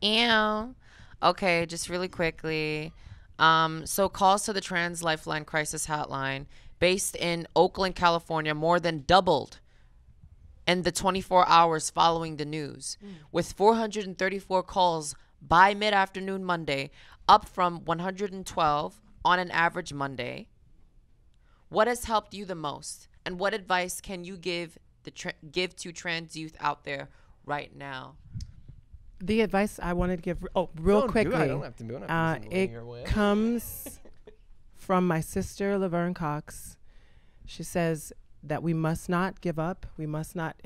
And, okay, just really quickly. So calls to the Trans Lifeline Crisis Hotline based in Oakland, California, more than doubled in the 24 hours following the news, with 434 calls by mid-afternoon Monday, up from 112 on an average Monday. What has helped you the most, and what advice can you give to trans youth out there right now? The advice I wanted to give, it comes from my sister Laverne Cox. She says that we must not give up. We must not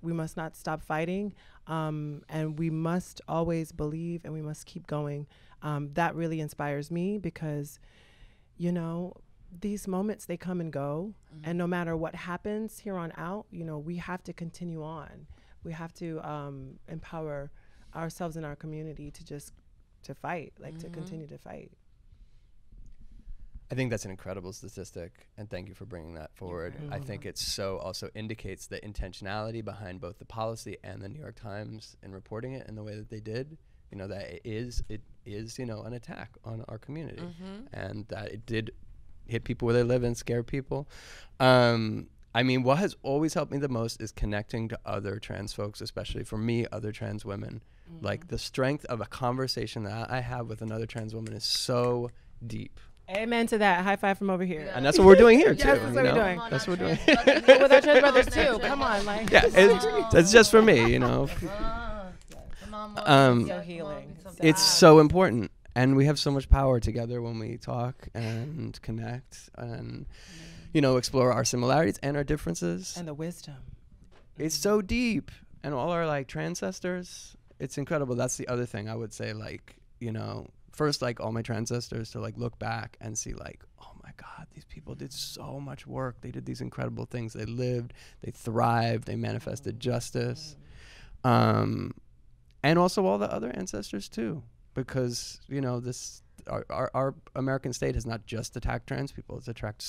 we must not stop fighting. And we must always believe, and we must keep going. That really inspires me, because, you know, these moments, they come and go. And no matter what happens here on out, you know, we have to continue on. We have to empower ourselves and our community to just fight, like to continue to fight. I think that's an incredible statistic, and thank you for bringing that forward. I think it so also indicates the intentionality behind both the policy and the New York Times in reporting it in the way that they did. You know, that it is, you know, an attack on our community, and that it did hit people where they live and scare people. I mean, what has always helped me the most is connecting to other trans folks, especially for me, other trans women. Like the strength of a conversation that I have with another trans woman is so deep. Amen to that. High five from over here. Yeah. And that's what we're doing here, too. Yes, that's what we're doing. That's what we're doing. With our trans brothers, too. Come on, like. Yeah, that's just for me, you know. So healing. It's so important. And we have so much power together when we talk and connect and, you know, explore our similarities and our differences. And the wisdom. It's so deep. And all our, like, transcestors, it's incredible. That's the other thing I would say, like, you know, first, like, all my transcestors to, like, look back and see, like, oh my God, these people did so much work. They did these incredible things. They lived, they thrived, they manifested justice. And also all the other ancestors too, because, you know, our American state has not just attacked trans people. It's attacked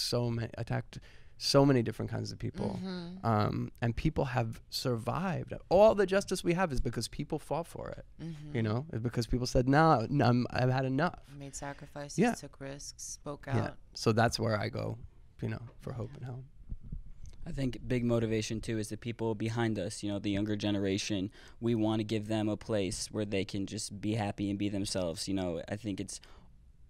so many different kinds of people. Mm-hmm. And people have survived. All the justice we have is because people fought for it, mm-hmm. you know? It's because people said, no, I've had enough. Made sacrifices, yeah. took risks, spoke out. Yeah. So that's where I go, you know, for hope and help. I think big motivation too is the people behind us, you know, the younger generation. We want to give them a place where they can just be happy and be themselves. You know, I think it's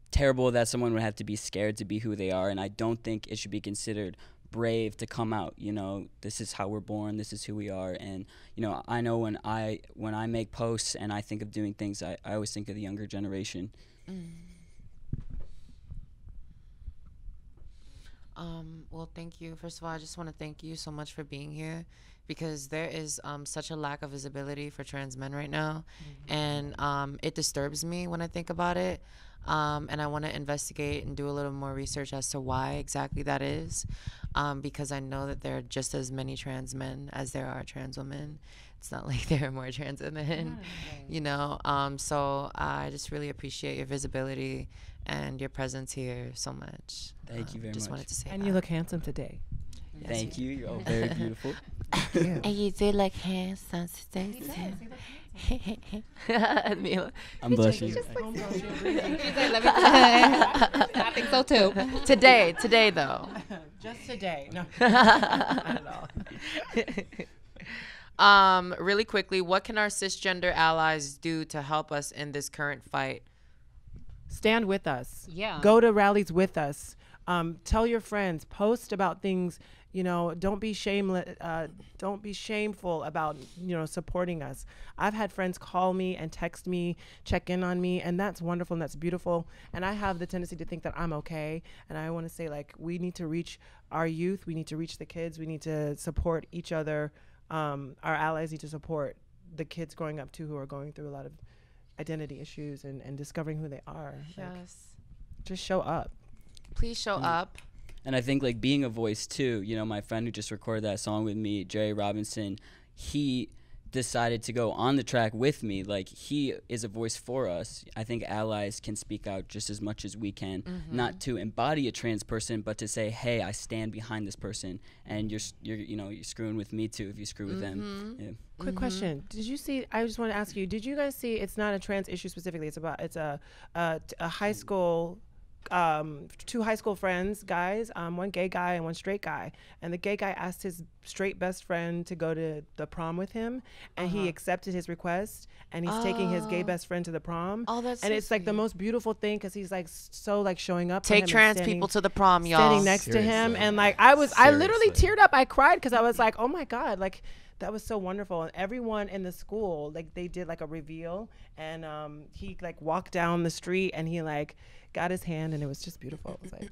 terrible that someone would have to be scared to be who they are, and I don't think it should be considered brave to come out. You know, this is how we're born, this is who we are. And you know, I know when I make posts and I think of doing things, I always think of the younger generation. Mm. Well, thank you. First of all, I just want to thank you so much for being here, because there is such a lack of visibility for trans men right now. Mm-hmm. And it disturbs me when I think about it. And I want to investigate and do a little more research as to why exactly that is, because I know that there are just as many trans men as there are trans women. It's not like there are more trans women, you know. So I just really appreciate your visibility and your presence here so much. Thank you very much. Just wanted to say that. You look handsome today. Yes, thank you. You're all very beautiful. Yeah. And you do look handsome today. He does. He looks handsome. I'm blushing. I'm blushing. I think so too. Today though. Just today. No. Not at all. Really quickly, what can our cisgender allies do to help us in this current fight? Stand with us. Yeah. Go to rallies with us. Tell your friends. Post about things. You know, don't be shameful about, you know, supporting us. I've had friends call me and text me, check in on me, and that's wonderful and that's beautiful. And I have the tendency to think that I'm okay. And I want to say, like, we need to reach our youth. We need to reach the kids. We need to support each other. Our allies need to support the kids growing up too, who are going through a lot of identity issues and discovering who they are. Yes. Like, just show up. Please show up. And I think, like, being a voice too, you know, my friend who just recorded that song with me, Jerry Robinson, he decided to go on the track with me. Like, he is a voice for us. I think allies can speak out just as much as we can, mm-hmm. not to embody a trans person, but to say, hey, I stand behind this person, and you're screwing with me too if you screw with mm-hmm. them. Yeah. Quick mm-hmm. question. Did you see, I just want to ask you, did you guys see, it's not a trans issue specifically, it's about, it's a high school, two high school friends, guys, one gay guy and one straight guy, and the gay guy asked his straight best friend to go to the prom with him, and he accepted his request, and he's taking his gay best friend to the prom. Oh, that's and so it's sweet. Like the most beautiful thing, because he's like so like showing up. Take trans people to the prom, y'all. Standing next to him, and like I literally teared up. I cried because I was like, oh my god, like. That was so wonderful. And everyone in the school, like they did like a reveal, and he like walked down the street and he like got his hand, and it was just beautiful. It was like,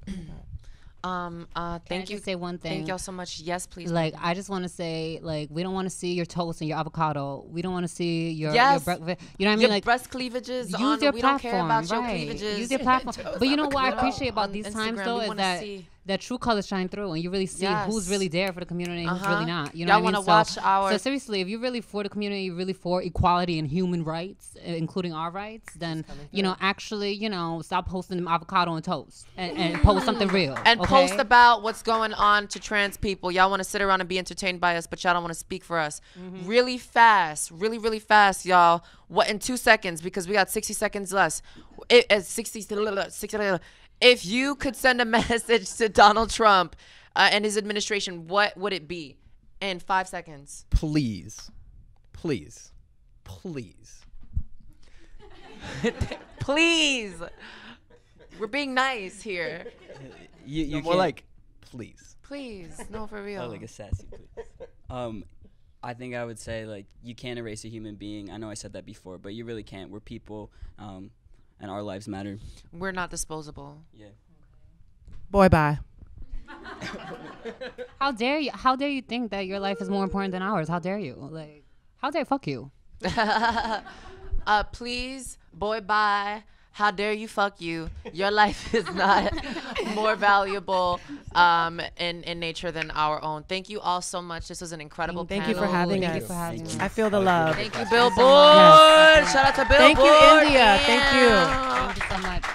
oh my God. Thank you. Say one thing. Thank y'all so much. Yes, please. Like, I just want to say, like, we don't want to see your toast and your avocado. We don't want to see your breast. You know what I mean? Like breast cleavages. Use your platform. We don't care about your cleavages. Use your platform. But you know what I appreciate about these times though is that that true colors shine through, and you really see who's really there for the community and who's really not. You know what I mean? So seriously, if you're really for the community, really for equality and human rights, including our rights, then you know, actually, you know, stop posting them avocado and toast, and post something real. And post about what's going on to trans people. Y'all want to sit around and be entertained by us, but y'all don't want to speak for us. Mm-hmm. Really fast, really, really fast, y'all. What in 2 seconds? Because we got 60 seconds less. If you could send a message to Donald Trump and his administration, what would it be? In 5 seconds. Please, please, please, please. We're being nice here. You more like, please. Please, no, for real. Oh, like a sassy please. I think I would say, like, you can't erase a human being. I know I said that before, but you really can't. We're people. And our lives matter. We're not disposable. Yeah. Boy, bye. How dare you? How dare you think that your life is more important than ours? How dare you? Like, how dare fuck you? Please, boy, bye. How dare you fuck you? Your life is not more valuable in nature than our own. Thank you all so much. This was an incredible panel. Thank you for having us. Thank you for having us. I feel the love. Thank you, Billboard. Shout out to Billboard. Thank you, Indya. Thank you. Thank you so much.